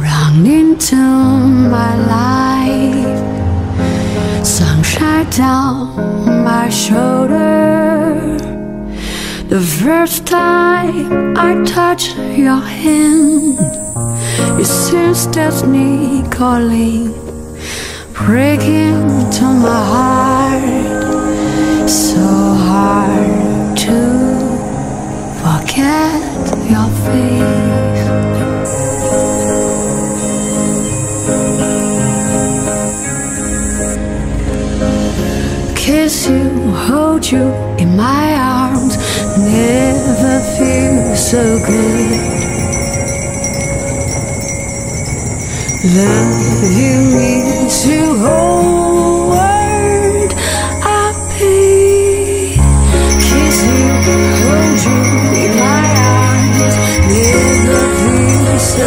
rang into my life, sunshine down my shoulder. The first time I touched your hand, it seems destiny calling, breaking to my heart. So hard to forget your face. Kiss you, hold you in my arms, never feel so good. Love you means you whole world I'll be. Kiss you, hold you in my arms, never feel so